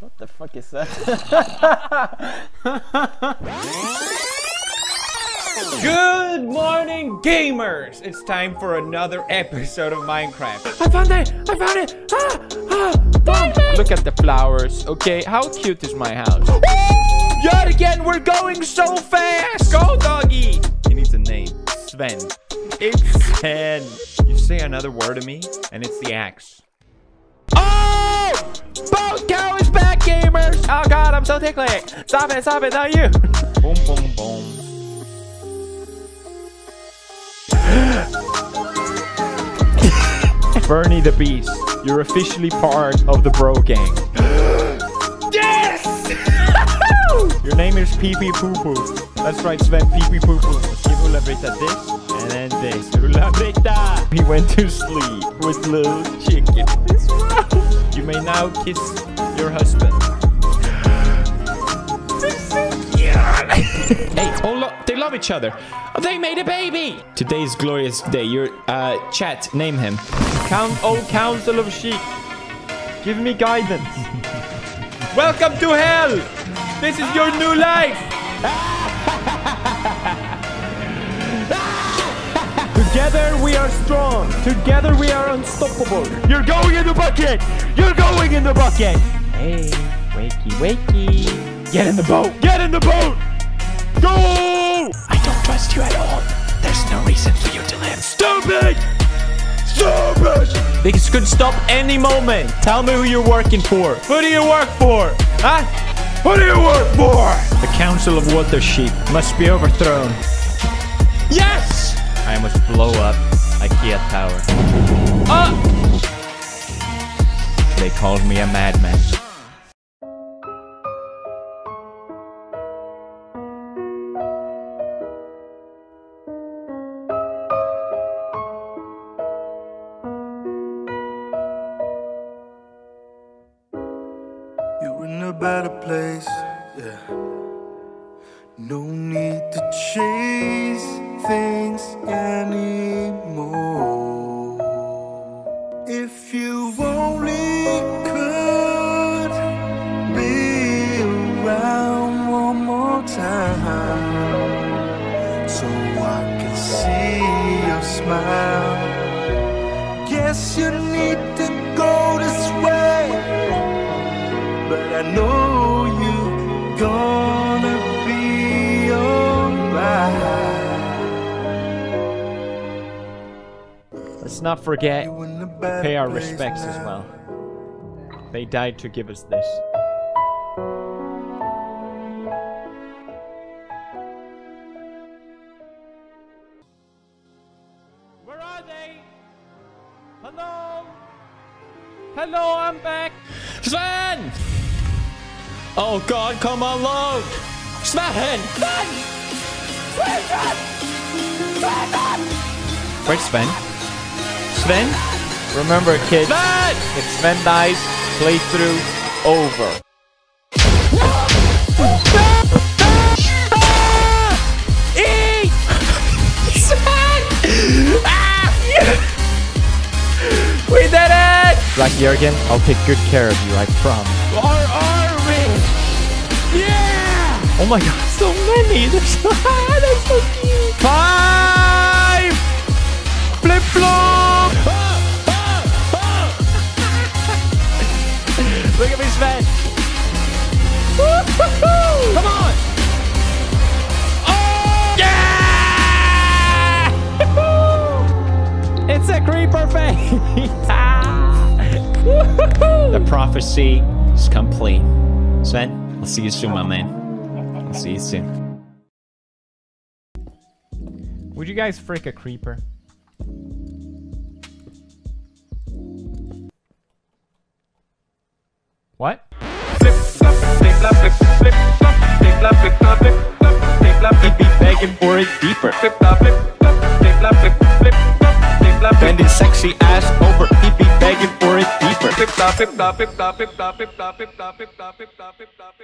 What the fuck is that? Good morning, gamers! It's time for another episode of Minecraft. I found it! I found it! Look at the flowers, okay? How cute is my house? Yet again, we're going so fast! Go, doggy! He needs a name. Sven. It's Sven. You say another word to me, and it's the axe. Oh! Boat cow is back, gamers! Oh god, I'm so tickly! Stop it, not you! Boom, boom, boom. Bernie the Beast, you're officially part of the Bro Gang. Yes! Your name is Pee Pee Poo Poo. That's right, Sven, Pee Pee Poo Poo. Give Ulla Britta this, and then this. Ulla Britta! He went to sleep with little chicken. You may now kiss your husband. Hey, hold up. They love each other. Oh, they made a baby. Today's glorious day. Your chat, name him. Count, oh, council of sheep. Give me guidance. Welcome to hell. This is your new life. Together we are strong. Together we are unstoppable. You're going in the bucket. You're going in the bucket. Hey, wakey, wakey. Get in the boat. Get in the boat. Go! I don't trust you at all. There's no reason for you to live. Stupid! Stupid! This could stop any moment. Tell me who you're working for. Who do you work for? Huh? Who do you work for? The Council of Water Sheep must be overthrown. Yes! I must blow up IKEA Tower. They called me a madman. In a better place, yeah. No need to chase things anymore. If you only could be around one more time, so I can see your smile. Guess you need to go this way, but I know you're gonna be alright. Let's not forget to pay our respects as well. They died to give us this. Where are they? Hello? Hello, I'm back! Sven! Oh god, come on, load! Sven! Sven! Sven! Sven! Where's Sven? Sven? Remember, kids, Sven! If Sven dies, playthrough over. Eat! Sven! Ah! We did it! Black Juergen, I'll take good care of you, I promise. Yeah! Oh my god, so many! They're so cute! 5! Flip-flop! Look at me, Sven! Come on! Oh! Yeah! It's a creeper face! The prophecy is complete. Sven? I'll see you soon, my man. I'll see you soon. Would you guys frick a creeper? What? He'd be begging for it deeper. Bend his sexy ass over. He'd be begging for it deeper.